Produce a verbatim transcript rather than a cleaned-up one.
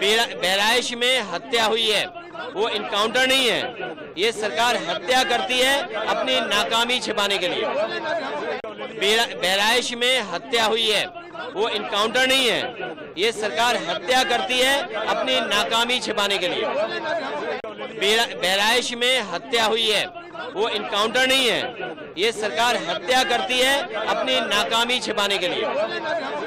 बहराइच में हत्या हुई है वो इनकाउंटर नहीं है, ये सरकार हत्या करती है अपनी नाकामी छिपाने के लिए। बहराइच में हत्या हुई है वो इनकाउंटर नहीं है, ये सरकार हत्या करती है अपनी नाकामी छिपाने के लिए। बहराइच में हत्या हुई है वो इनकाउंटर नहीं है, ये सरकार हत्या करती है अपनी नाकामी छिपाने के लिए।